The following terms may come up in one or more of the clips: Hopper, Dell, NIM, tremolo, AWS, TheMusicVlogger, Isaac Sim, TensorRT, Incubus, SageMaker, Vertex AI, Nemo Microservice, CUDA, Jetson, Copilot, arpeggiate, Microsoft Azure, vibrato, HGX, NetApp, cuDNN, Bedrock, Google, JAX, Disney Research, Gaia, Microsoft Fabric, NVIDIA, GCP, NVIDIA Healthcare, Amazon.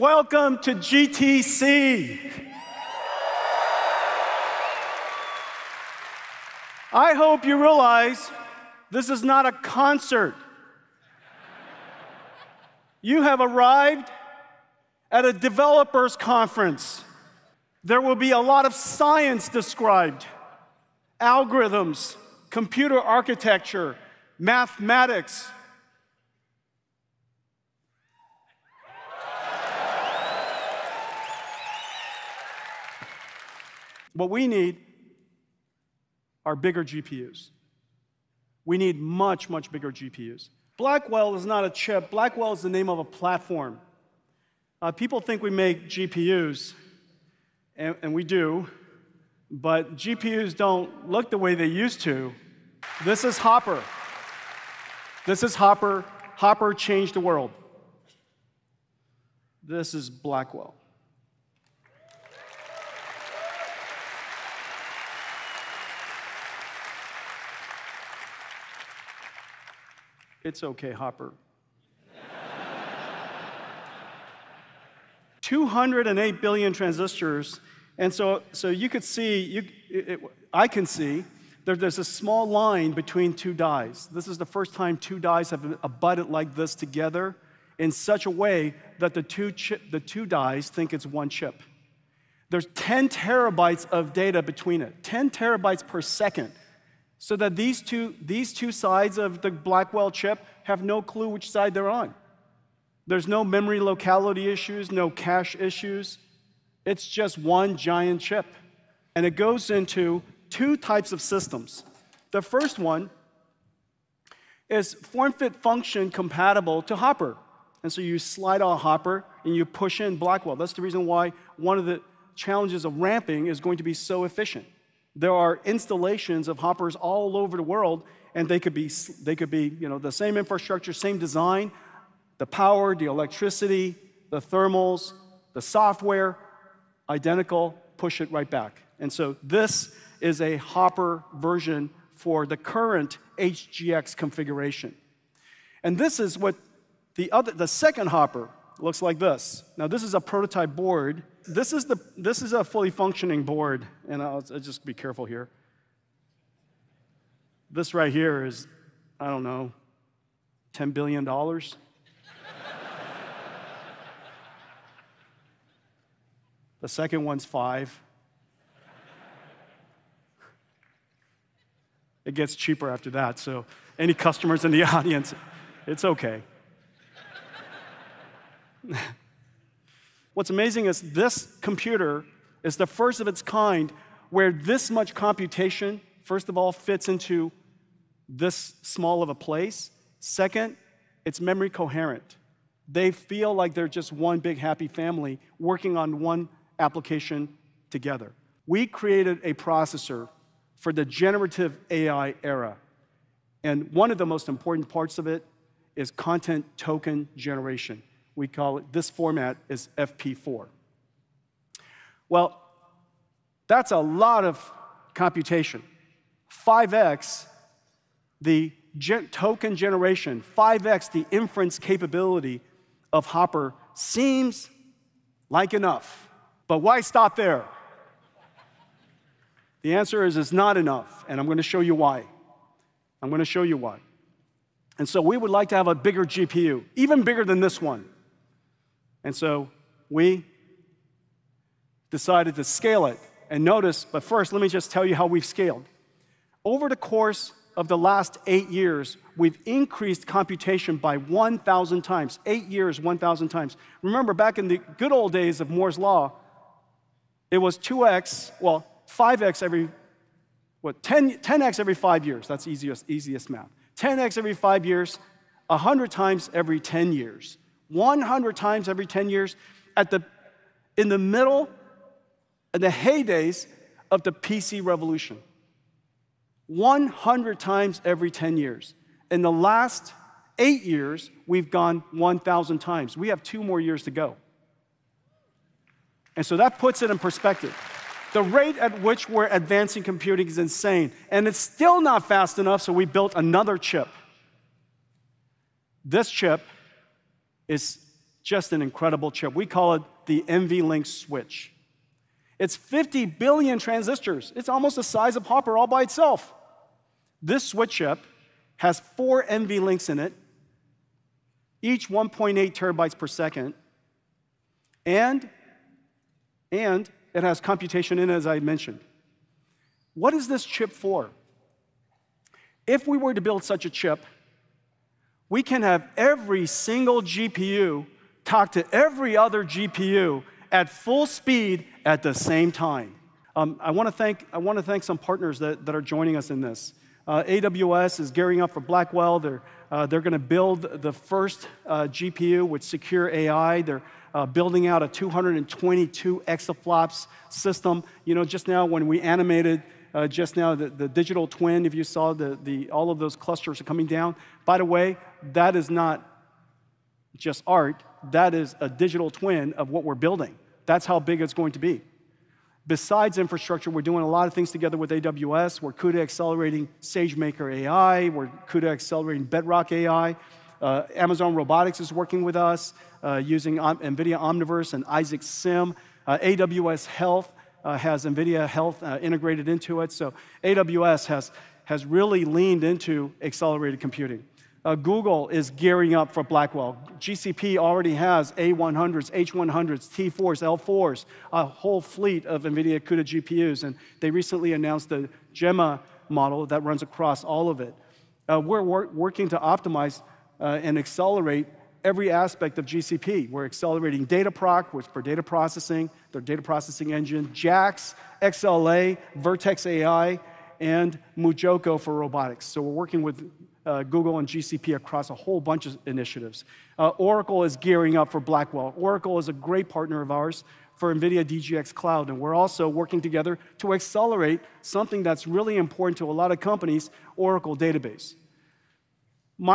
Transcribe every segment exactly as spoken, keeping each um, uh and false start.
Welcome to G T C. I hope you realize this is not a concert. You have arrived at a developers conference. There will be a lot of science described, algorithms, computer architecture, mathematics. What we need are bigger G P Us. We need much, much bigger G P Us. Blackwell is not a chip. Blackwell is the name of a platform. Uh, people think we make G P Us, and, and we do, but G P Us don't look the way they used to. This is Hopper. This is Hopper. Hopper changed the world. This is Blackwell. It's okay, Hopper. two hundred eight billion transistors, and so, so you could see, you, it, it, I can see, there, there's a small line between two dies. This is the first time two dies have abutted like this together in such a way that the two, chip, the two dies think it's one chip. There's ten terabytes of data between it, ten terabytes per second. So that these two, these two sides of the Blackwell chip have no clue which side they're on. There's no memory locality issues, no cache issues. It's just one giant chip. And it goes into two types of systems. The first one is form-fit function compatible to Hopper. And so you slide on Hopper and you push in Blackwell. That's the reason why one of the challenges of ramping is going to be so efficient. There are installations of Hoppers all over the world, and they could be, they could be you know, the same infrastructure, same design, the power, the electricity, the thermals, the software, identical, push it right back. And so this is a Hopper version for the current H G X configuration. And this is what the, other, the second Hopper looks like this. Now, this is a prototype board. This is, the, this is a fully functioning board, and I'll, I'll just be careful here. This right here is, I don't know, ten billion dollars. The second one's five. It gets cheaper after that, so any customers in the audience, it's okay. What's amazing is this computer is the first of its kind where this much computation, first of all, fits into this small of a place. Second, it's memory coherent. They feel like they're just one big happy family working on one application together. We created a processor for the generative A I era. And one of the most important parts of it is content token generation. We call it, this format is F P four. Well, that's a lot of computation. five X the gen- token generation, five X the inference capability of Hopper seems like enough. But why stop there? The answer is it's not enough, and I'm going to show you why. I'm going to show you why. And so we would like to have a bigger G P U, even bigger than this one. And so we decided to scale it. And notice, but first, let me just tell you how we've scaled. Over the course of the last eight years, we've increased computation by one thousand times. Eight years, one thousand times. Remember, back in the good old days of Moore's Law, it was two X, well, five X every, what, ten, ten X every five years. That's easiest, easiest math. ten X every five years, one hundred times every ten years. one hundred times every ten years at the, in the middle, in the heydays of the P C revolution. one hundred times every ten years. In the last eight years, we've gone one thousand times. We have two more years to go. And so that puts it in perspective. The rate at which we're advancing computing is insane, and it's still not fast enough, so we built another chip. This chip is just an incredible chip. We call it the NVLink switch. It's fifty billion transistors. It's almost the size of Hopper all by itself. This switch chip has four NVLinks in it, each one point eight terabytes per second, and, and it has computation in it, as I mentioned. What is this chip for? If we were to build such a chip, we can have every single G P U talk to every other G P U at full speed at the same time. Um, I want to thank, I want to thank some partners that, that are joining us in this. Uh, A W S is gearing up for Blackwell. They're, uh, they're going to build the first uh, G P U with secure A I. They're uh, building out a two hundred twenty-two exaflops system. You know, just now when we animated Uh, just now, the, the digital twin, if you saw the, the, all of those clusters are coming down. By the way, that is not just art. That is a digital twin of what we're building. That's how big it's going to be. Besides infrastructure, we're doing a lot of things together with A W S. We're CUDA accelerating SageMaker A I. We're CUDA accelerating Bedrock A I. Uh, Amazon Robotics is working with us uh, using Om NVIDIA Omniverse and Isaac Sim. Uh, A W S Health. Uh, has NVIDIA Health uh, integrated into it. So A W S has, has really leaned into accelerated computing. Uh, Google is gearing up for Blackwell. G C P already has A one hundreds, H one hundreds, T fours, L fours, a whole fleet of NVIDIA CUDA G P Us. And they recently announced the Gemma model that runs across all of it. Uh, we're wor working to optimize uh, and accelerate every aspect of G C P. We're accelerating Dataproc, which for data processing, their data processing engine, JAX, X L A, Vertex A I, and Mujoko for robotics. So we're working with uh, Google and G C P across a whole bunch of initiatives. Uh, Oracle is gearing up for Blackwell. Oracle is a great partner of ours for NVIDIA D G X Cloud, and we're also working together to accelerate something that's really important to a lot of companies, Oracle Database.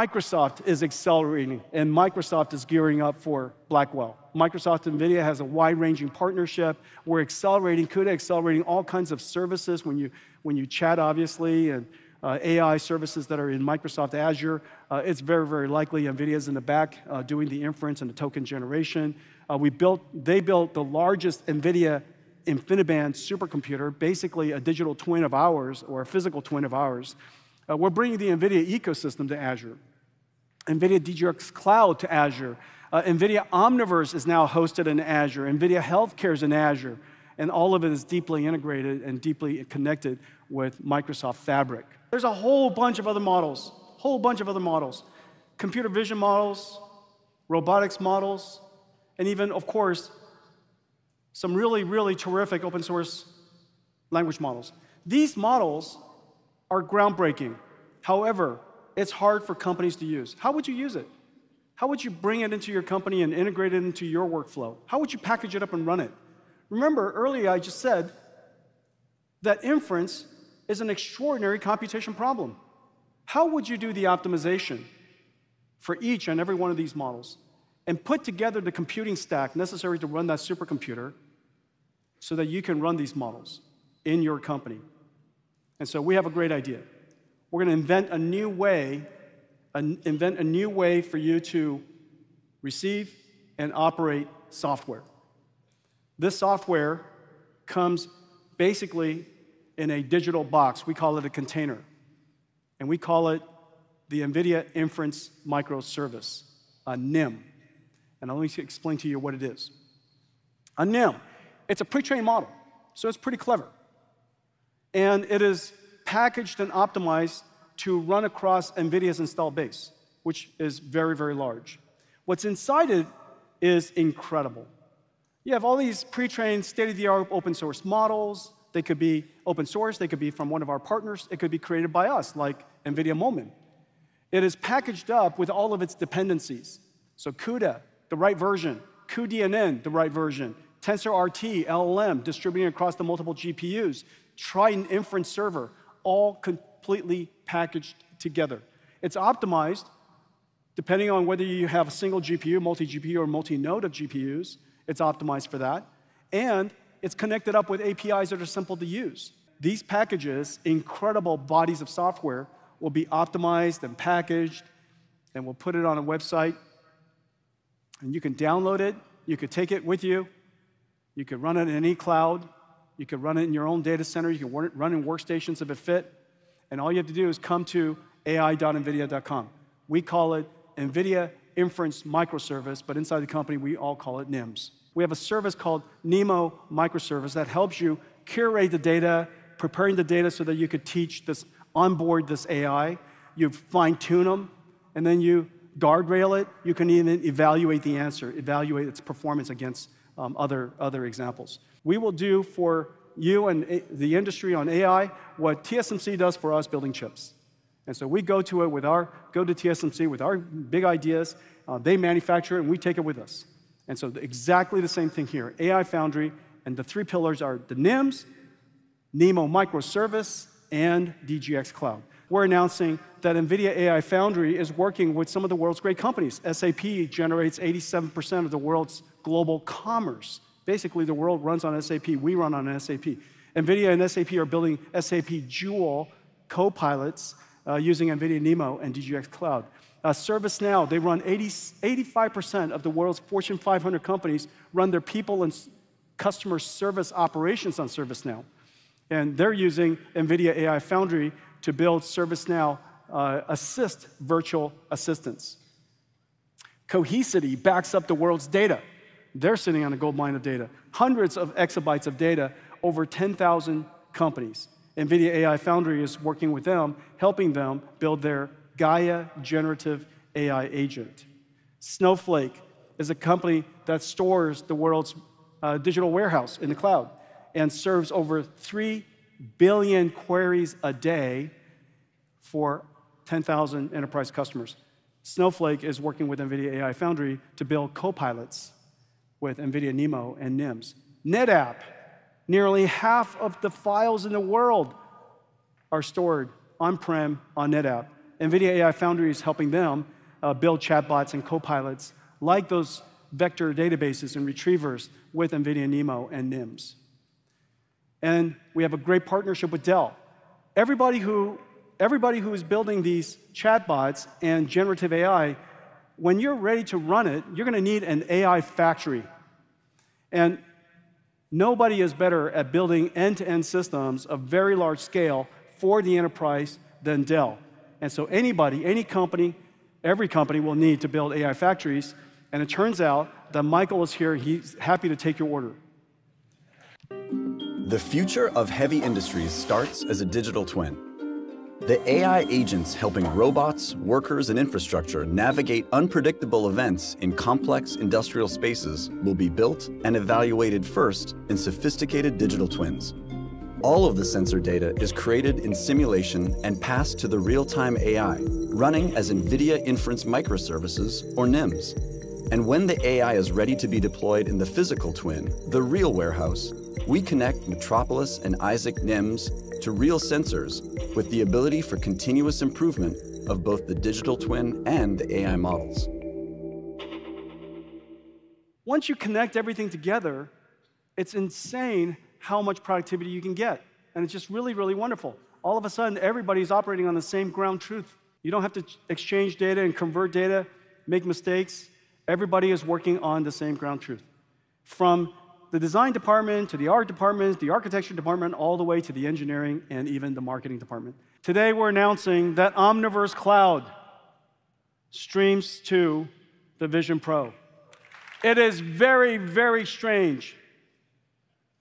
Microsoft is accelerating, and Microsoft is gearing up for Blackwell. Microsoft and NVIDIA has a wide-ranging partnership. We're accelerating, CUDA accelerating all kinds of services when you, when you chat, obviously, and uh, A I services that are in Microsoft Azure. Uh, it's very, very likely NVIDIA's in the back uh, doing the inference and the token generation. Uh, we built, they built the largest NVIDIA InfiniBand supercomputer, basically a digital twin of ours, or a physical twin of ours. Uh, we're bringing the NVIDIA ecosystem to Azure, NVIDIA D G X Cloud to Azure, uh, NVIDIA Omniverse is now hosted in Azure, NVIDIA Healthcare is in Azure, and all of it is deeply integrated and deeply connected with Microsoft Fabric. There's a whole bunch of other models, whole bunch of other models, computer vision models, robotics models, and even, of course, some really, really terrific open source language models. These models are groundbreaking. However, it's hard for companies to use. How would you use it? How would you bring it into your company and integrate it into your workflow? How would you package it up and run it? Remember, earlier I just said that inference is an extraordinary computation problem. How would you do the optimization for each and every one of these models and put together the computing stack necessary to run that supercomputer so that you can run these models in your company? And so we have a great idea. We're going to invent a new way, an, invent a new way for you to receive and operate software. This software comes basically in a digital box. We call it a container. And we call it the NVIDIA Inference Microservice, a N I M. And I'll let me explain to you what it is. A N I M, it's a pre-trained model, so it's pretty clever. And it is packaged and optimized to run across NVIDIA's install base, which is very, very large. What's inside it is incredible. You have all these pre-trained, state-of-the-art open source models. They could be open source. They could be from one of our partners. It could be created by us, like NVIDIA Moment. It is packaged up with all of its dependencies. So CUDA, the right version. cuDNN, the right version. TensorRT, L L M, distributing across the multiple G P Us. Triton Inference Server, all completely packaged together. It's optimized depending on whether you have a single G P U, multi-G P U, or multi-node of G P Us. It's optimized for that. And it's connected up with A P Is that are simple to use. These packages, incredible bodies of software, will be optimized and packaged, and we'll put it on a website. And you can download it. You could take it with you. You could run it in any cloud. You could run it in your own data center. You can run in workstations if it fit. And all you have to do is come to A I dot NVIDIA dot com. We call it NVIDIA Inference Microservice, but inside the company, we all call it NIMS. We have a service called Nemo Microservice that helps you curate the data, preparing the data so that you could teach this, onboard this A I. You fine-tune them, and then you guardrail it. You can even evaluate the answer, evaluate its performance against um, other, other examples. We will do for you and the industry on A I what T S M C does for us building chips. And so we go to it with our, go to T S M C with our big ideas. Uh, they manufacture it, and we take it with us. And so the, exactly the same thing here, A I Foundry, and the three pillars are the NIMS, Nemo Microservice, and D G X Cloud. We're announcing that NVIDIA A I Foundry is working with some of the world's great companies. S A P generates eighty-seven percent of the world's global commerce. Basically, the world runs on S A P. We run on S A P. NVIDIA and S A P are building S A P Joule copilots uh, using NVIDIA Nemo and D G X Cloud. Uh, ServiceNow, they run eighty, eighty-five percent of the world's Fortune five hundred companies run their people and customer service operations on ServiceNow. And they're using NVIDIA A I Foundry to build ServiceNow uh, Assist virtual assistants. Cohesity backs up the world's data. They're sitting on a gold mine of data. Hundreds of exabytes of data, over ten thousand companies. NVIDIA A I Foundry is working with them, helping them build their Gaia generative A I agent. Snowflake is a company that stores the world's uh, digital warehouse in the cloud and serves over three billion queries a day for ten thousand enterprise customers. Snowflake is working with NVIDIA A I Foundry to build copilots with NVIDIA Nemo and NIMS. NetApp, nearly half of the files in the world are stored on-prem on NetApp. NVIDIA A I Foundry is helping them uh, build chatbots and copilots like those vector databases and retrievers with NVIDIA Nemo and NIMS. And we have a great partnership with Dell. Everybody who, everybody who is building these chatbots and generative A I, when you're ready to run it, you're going to need an A I factory. And nobody is better at building end-to-end systems of very large scale for the enterprise than Dell. And so anybody, any company, every company will need to build A I factories. And it turns out that Michael is here. He's happy to take your order. The future of heavy industries starts as a digital twin. The A I agents helping robots, workers, and infrastructure navigate unpredictable events in complex industrial spaces will be built and evaluated first in sophisticated digital twins. All of the sensor data is created in simulation and passed to the real-time A I, running as NVIDIA Inference Microservices, or NIMS. And when the A I is ready to be deployed in the physical twin, the real warehouse, we connect Metropolis and Isaac NIMS to real sensors with the ability for continuous improvement of both the digital twin and the A I models. Once you connect everything together, it's insane how much productivity you can get. And it's just really, really wonderful. All of a sudden, everybody's operating on the same ground truth. You don't have to exchange data and convert data, make mistakes. Everybody is working on the same ground truth. From the design department, to the art department, the architecture department, all the way to the engineering and even the marketing department. Today, we're announcing that Omniverse Cloud streams to the Vision Pro. It is very, very strange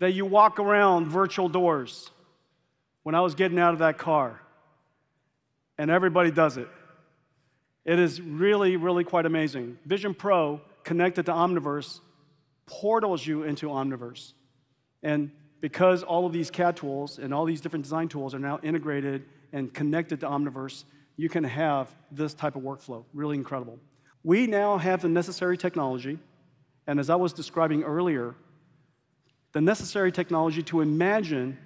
that you walk around virtual doors when I was getting out of that car, and everybody does it. It is really, really quite amazing. Vision Pro connected to Omniverse portals you into Omniverse. And because all of these C A D tools and all these different design tools are now integrated and connected to Omniverse, you can have this type of workflow. Really incredible. We now have the necessary technology, and as I was describing earlier, the necessary technology to imagine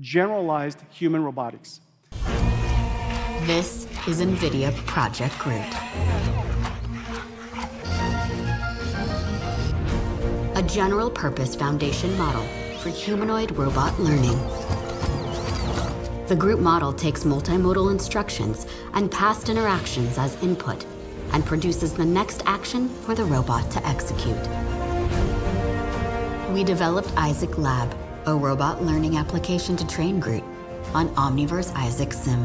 generalized human robotics. This is NVIDIA Project Groot. A general-purpose foundation model for humanoid robot learning. The Groot model takes multimodal instructions and past interactions as input and produces the next action for the robot to execute. We developed Isaac Lab, a robot learning application to train Groot on Omniverse Isaac Sim.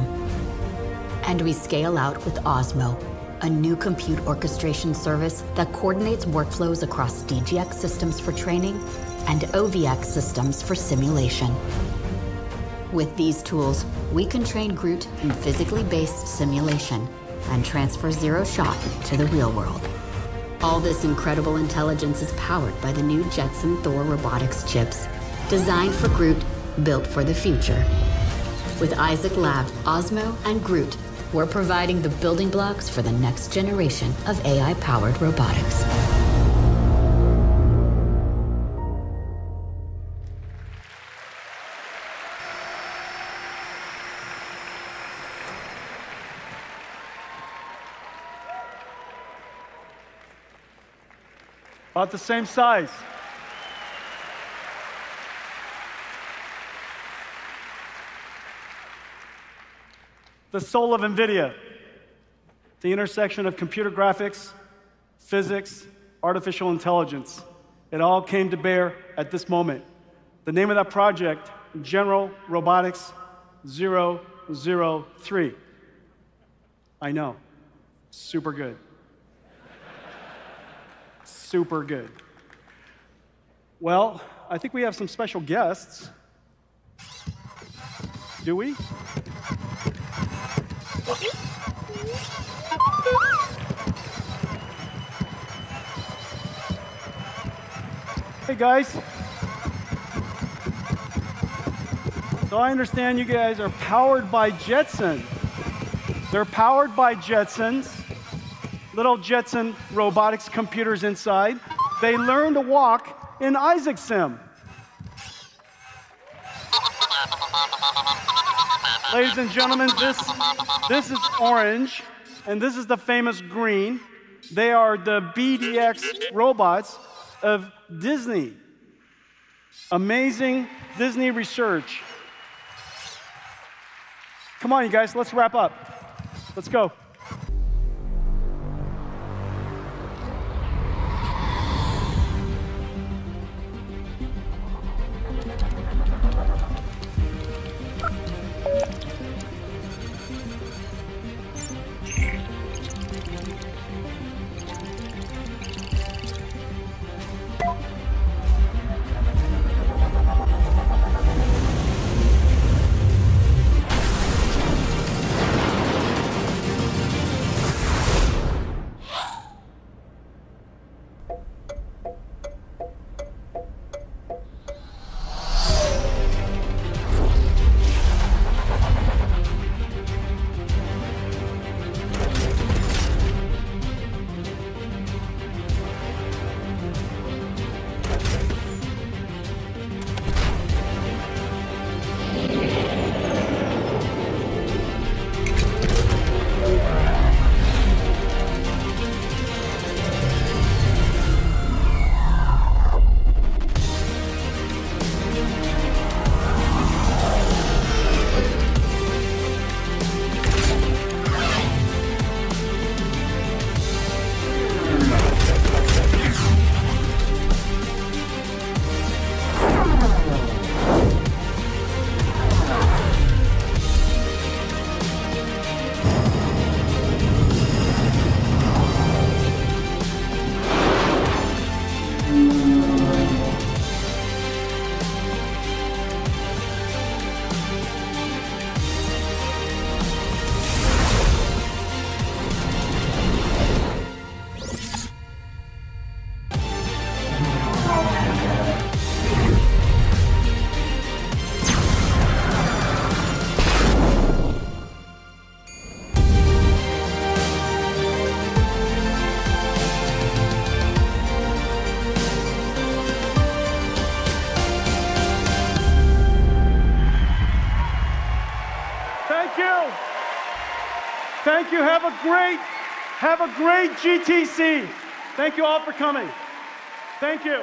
And we scale out with Osmo, a new compute orchestration service that coordinates workflows across D G X systems for training and O V X systems for simulation. With these tools, we can train Groot in physically based simulation and transfer zero shot to the real world. All this incredible intelligence is powered by the new Jetson Thor robotics chips, designed for Groot, built for the future. With Isaac Lab, Osmo, and Groot, we're providing the building blocks for the next generation of A I-powered robotics. About the same size. The soul of NVIDIA, the intersection of computer graphics, physics, artificial intelligence. It all came to bear at this moment. The name of that project, General Robotics zero zero three. I know, super good. Super good. Well, I think we have some special guests. Do we? Hey guys. So I understand you guys are powered by Jetson. They're powered by Jetsons. Little Jetson robotics computers inside. They learn to walk in Isaac Sim. Ladies and gentlemen, this, this is orange, and this is the famous green. They are the B D X robots of Disney. Amazing Disney research. Come on, you guys, let's wrap up. Let's go. Thank you. Have a great, have a great G T C. Thank you all for coming. Thank you.